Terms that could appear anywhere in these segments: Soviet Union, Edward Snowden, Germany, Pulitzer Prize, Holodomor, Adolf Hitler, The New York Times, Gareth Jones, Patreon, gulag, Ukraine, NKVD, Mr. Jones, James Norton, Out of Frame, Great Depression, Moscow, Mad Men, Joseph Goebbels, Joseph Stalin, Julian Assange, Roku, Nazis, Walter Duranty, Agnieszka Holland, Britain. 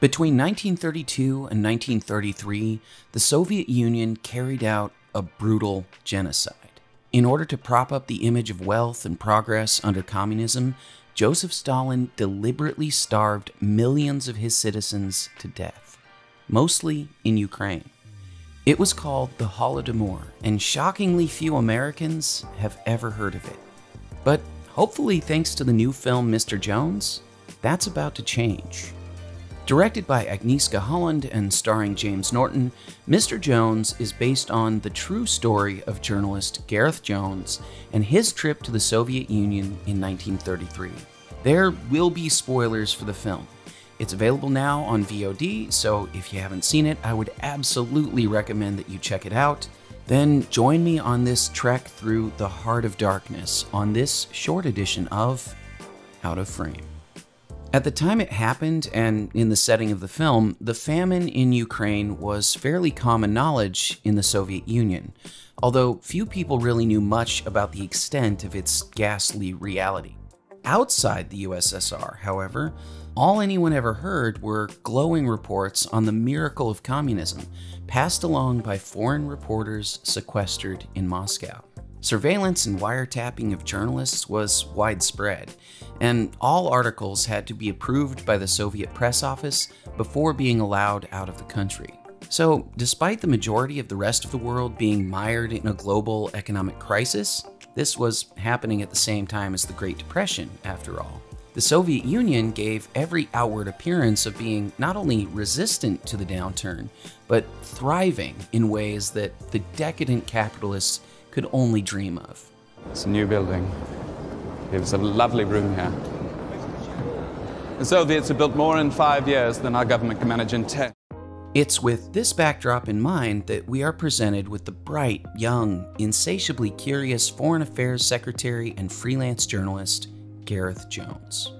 Between 1932 and 1933, the Soviet Union carried out a brutal genocide. In order to prop up the image of wealth and progress under communism, Joseph Stalin deliberately starved millions of his citizens to death, mostly in Ukraine. It was called the Holodomor, and shockingly few Americans have ever heard of it. But hopefully, thanks to the new film Mr. Jones, that's about to change. Directed by Agnieszka Holland and starring James Norton, Mr. Jones is based on the true story of journalist Gareth Jones and his trip to the Soviet Union in 1933. There will be spoilers for the film. It's available now on VOD, so if you haven't seen it, I would absolutely recommend that you check it out. Then join me on this trek through the heart of darkness on this short edition of Out of Frame. At the time it happened, and in the setting of the film, the famine in Ukraine was fairly common knowledge in the Soviet Union, although few people really knew much about the extent of its ghastly reality. Outside the USSR, however, all anyone ever heard were glowing reports on the miracle of communism, passed along by foreign reporters sequestered in Moscow. Surveillance and wiretapping of journalists was widespread, and all articles had to be approved by the Soviet press office before being allowed out of the country. So, despite the majority of the rest of the world being mired in a global economic crisis, this was happening at the same time as the Great Depression, after all. The Soviet Union gave every outward appearance of being not only resistant to the downturn, but thriving in ways that the decadent capitalists could only dream of. It's a new building. It was a lovely room here. The Soviets have built more in 5 years than our government can manage in 10. It's with this backdrop in mind that we are presented with the bright, young, insatiably curious Foreign Affairs Secretary and freelance journalist, Gareth Jones.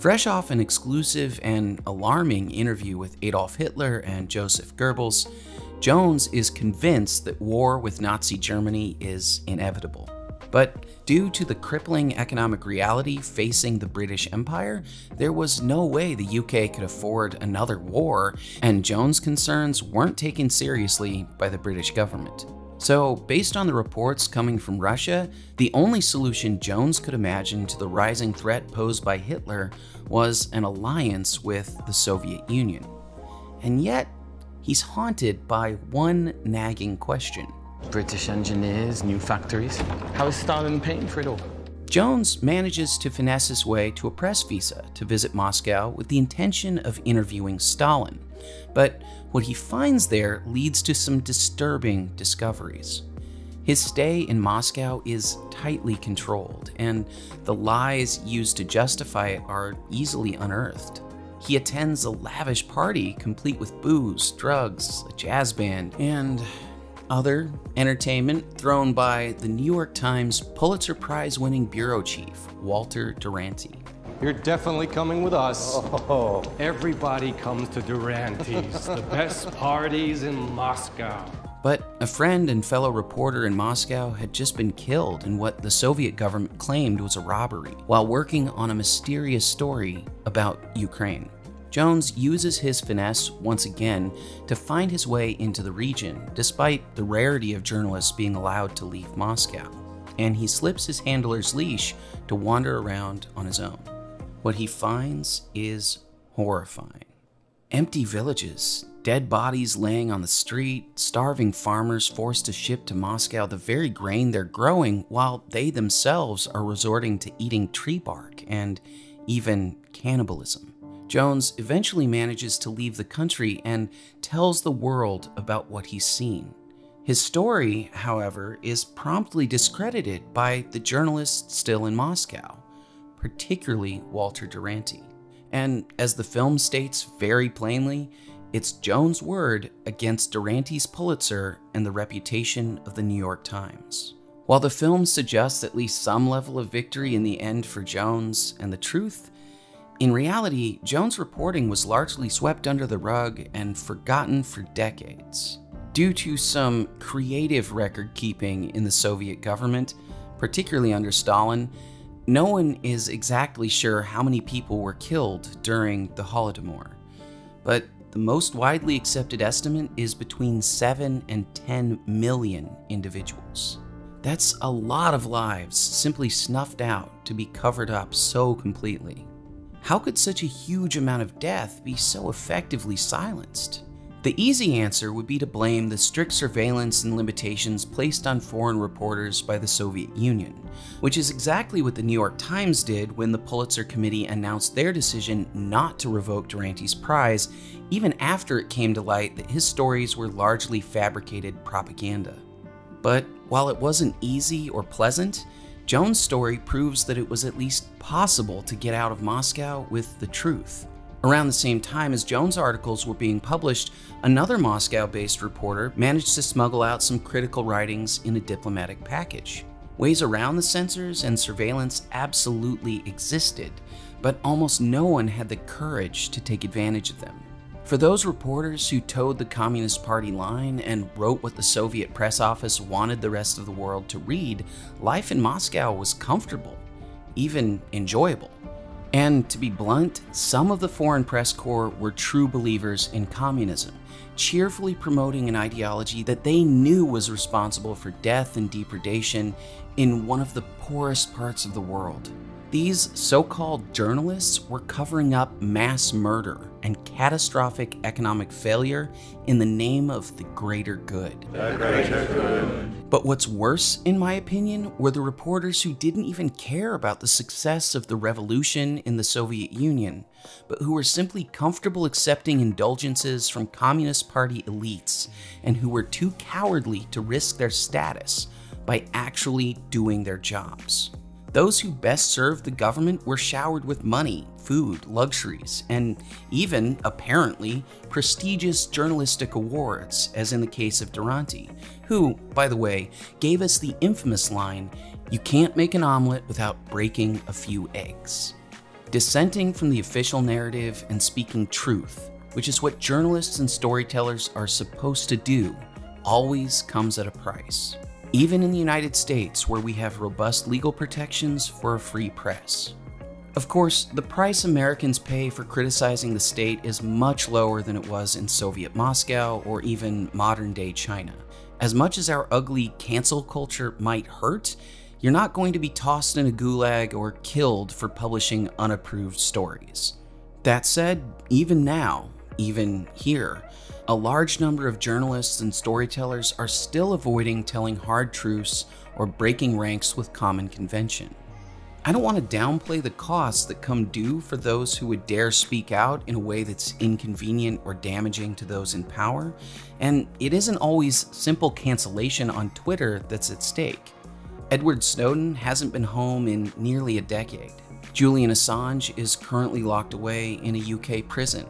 Fresh off an exclusive and alarming interview with Adolf Hitler and Joseph Goebbels, Jones is convinced that war with Nazi Germany is inevitable. But due to the crippling economic reality facing the British Empire, there was no way the UK could afford another war, and Jones' concerns weren't taken seriously by the British government. So, based on the reports coming from Russia, the only solution Jones could imagine to the rising threat posed by Hitler was an alliance with the Soviet Union. And yet, he's haunted by one nagging question. British engineers, new factories. How is Stalin paying for it all? Jones manages to finesse his way to a press visa to visit Moscow with the intention of interviewing Stalin. But what he finds there leads to some disturbing discoveries. His stay in Moscow is tightly controlled, and the lies used to justify it are easily unearthed. He attends a lavish party complete with booze, drugs, a jazz band, and other entertainment thrown by the New York Times Pulitzer Prize-winning bureau chief, Walter Duranty. You're definitely coming with us. Oh. Everybody comes to Duranty's, the best parties in Moscow. But a friend and fellow reporter in Moscow had just been killed in what the Soviet government claimed was a robbery while working on a mysterious story about Ukraine. Jones uses his finesse once again to find his way into the region, despite the rarity of journalists being allowed to leave Moscow, and he slips his handler's leash to wander around on his own. What he finds is horrifying. Empty villages, dead bodies laying on the street, starving farmers forced to ship to Moscow the very grain they're growing while they themselves are resorting to eating tree bark and even cannibalism. Jones eventually manages to leave the country and tells the world about what he's seen. His story, however, is promptly discredited by the journalists still in Moscow, particularly Walter Duranty. And as the film states very plainly, it's Jones' word against Duranty's Pulitzer and the reputation of the New York Times. While the film suggests at least some level of victory in the end for Jones and the truth, in reality, Jones' reporting was largely swept under the rug and forgotten for decades. Due to some creative record-keeping in the Soviet government, particularly under Stalin, no one is exactly sure how many people were killed during the Holodomor. but the most widely accepted estimate is between 7 and 10 million individuals. That's a lot of lives simply snuffed out to be covered up so completely. How could such a huge amount of death be so effectively silenced? The easy answer would be to blame the strict surveillance and limitations placed on foreign reporters by the Soviet Union, which is exactly what the New York Times did when the Pulitzer Committee announced their decision not to revoke Duranty's prize, even after it came to light that his stories were largely fabricated propaganda. But while it wasn't easy or pleasant, Jones' story proves that it was at least possible to get out of Moscow with the truth. Around the same time as Jones' articles were being published, another Moscow-based reporter managed to smuggle out some critical writings in a diplomatic package. Ways around the censors and surveillance absolutely existed, but almost no one had the courage to take advantage of them. For those reporters who towed the Communist Party line and wrote what the Soviet press office wanted the rest of the world to read, life in Moscow was comfortable, even enjoyable. And to be blunt, some of the foreign press corps were true believers in communism, cheerfully promoting an ideology that they knew was responsible for death and depredation in one of the poorest parts of the world. These so-called journalists were covering up mass murder and catastrophic economic failure in the name of the greater good. The greater good. But what's worse, in my opinion, were the reporters who didn't even care about the success of the revolution in the Soviet Union, but who were simply comfortable accepting indulgences from Communist Party elites and who were too cowardly to risk their status by actually doing their jobs. Those who best served the government were showered with money, food, luxuries, and even, apparently, prestigious journalistic awards, as in the case of Duranty, who, by the way, gave us the infamous line, "You can't make an omelet without breaking a few eggs." Dissenting from the official narrative and speaking truth, which is what journalists and storytellers are supposed to do, always comes at a price. Even in the United States, where we have robust legal protections for a free press. Of course, the price Americans pay for criticizing the state is much lower than it was in Soviet Moscow or even modern-day China. As much as our ugly cancel culture might hurt, you're not going to be tossed in a gulag or killed for publishing unapproved stories. That said, even now, even here, a large number of journalists and storytellers are still avoiding telling hard truths or breaking ranks with common convention. I don't want to downplay the costs that come due for those who would dare speak out in a way that's inconvenient or damaging to those in power, and it isn't always simple cancellation on Twitter that's at stake. Edward Snowden hasn't been home in nearly a decade. Julian Assange is currently locked away in a UK prison.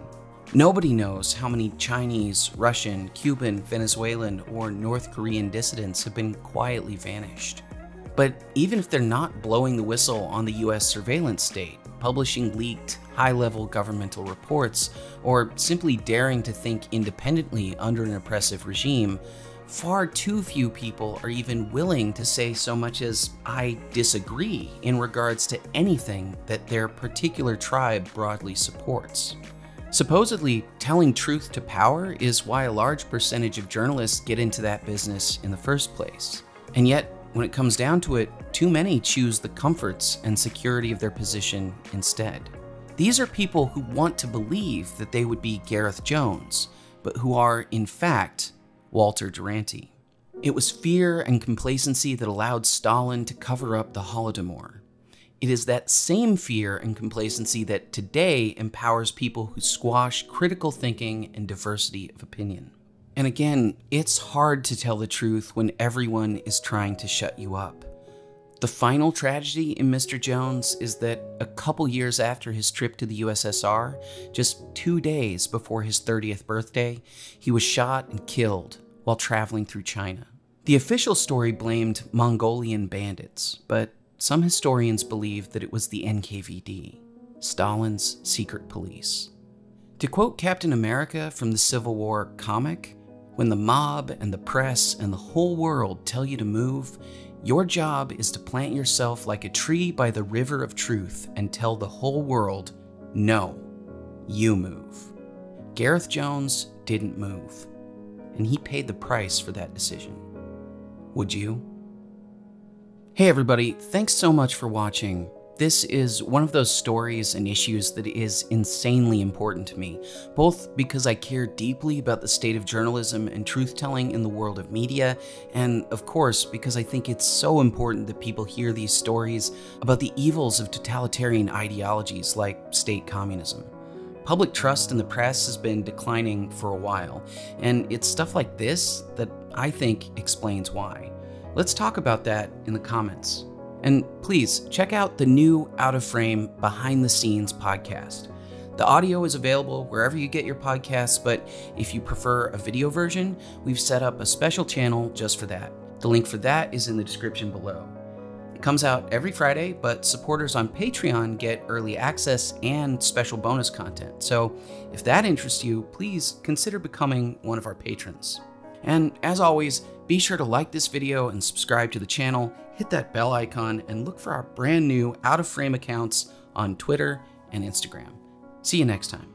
Nobody knows how many Chinese, Russian, Cuban, Venezuelan, or North Korean dissidents have been quietly vanished. But even if they're not blowing the whistle on the US surveillance state, publishing leaked, high-level governmental reports, or simply daring to think independently under an oppressive regime, far too few people are even willing to say so much as, "I disagree," in regards to anything that their particular tribe broadly supports. Supposedly, telling truth to power is why a large percentage of journalists get into that business in the first place. And yet, when it comes down to it, too many choose the comforts and security of their position instead. These are people who want to believe that they would be Gareth Jones, but who are, in fact, Walter Duranty. It was fear and complacency that allowed Stalin to cover up the Holodomor. It is that same fear and complacency that today empowers people who squash critical thinking and diversity of opinion. And again, it's hard to tell the truth when everyone is trying to shut you up. The final tragedy in Mr. Jones is that a couple years after his trip to the USSR, just 2 days before his 30th birthday, he was shot and killed while traveling through China. The official story blamed Mongolian bandits, but some historians believe that it was the NKVD, Stalin's secret police. To quote Captain America from the Civil War comic, "When the mob and the press and the whole world tell you to move, your job is to plant yourself like a tree by the river of truth and tell the whole world, no, you move." Gareth Jones didn't move, and he paid the price for that decision. Would you? Hey everybody, thanks so much for watching. This is one of those stories and issues that is insanely important to me, both because I care deeply about the state of journalism and truth-telling in the world of media, and of course, because I think it's so important that people hear these stories about the evils of totalitarian ideologies like state communism. Public trust in the press has been declining for a while, and it's stuff like this that I think explains why. Let's talk about that in the comments. And please check out the new Out of Frame Behind the Scenes podcast. The audio is available wherever you get your podcasts, but if you prefer a video version, we've set up a special channel just for that. The link for that is in the description below. It comes out every Friday, but supporters on Patreon get early access and special bonus content. So if that interests you, please consider becoming one of our patrons. And as always, be sure to like this video and subscribe to the channel, hit that bell icon, and look for our brand new Out of Frame accounts on Twitter and Instagram. See you next time.